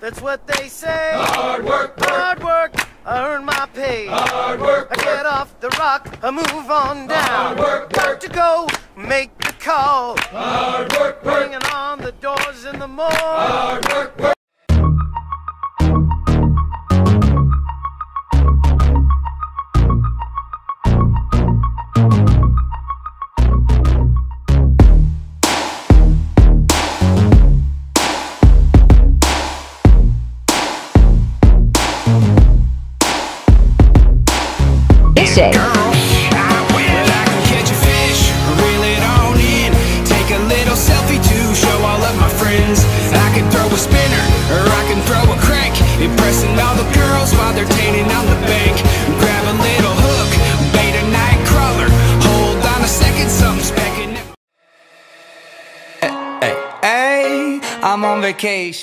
That's what they say. Hard work, work. Hard work. I earn my pay. Hard work, work. I get off the rock. I move on down. Hard work, work. Got to go. Make the call. Hard work, work. Bringing on the doors in the morn. Hard work, work. Girl, I can catch a fish, reel it on in. Take a little selfie to show all of my friends. I can throw a spinner, or I can throw a crank, impressing all the girls while they're tanning on the bank. Grab a little hook, bait a night crawler. Hold on a second, something's pecking. Hey, I'm on vacation.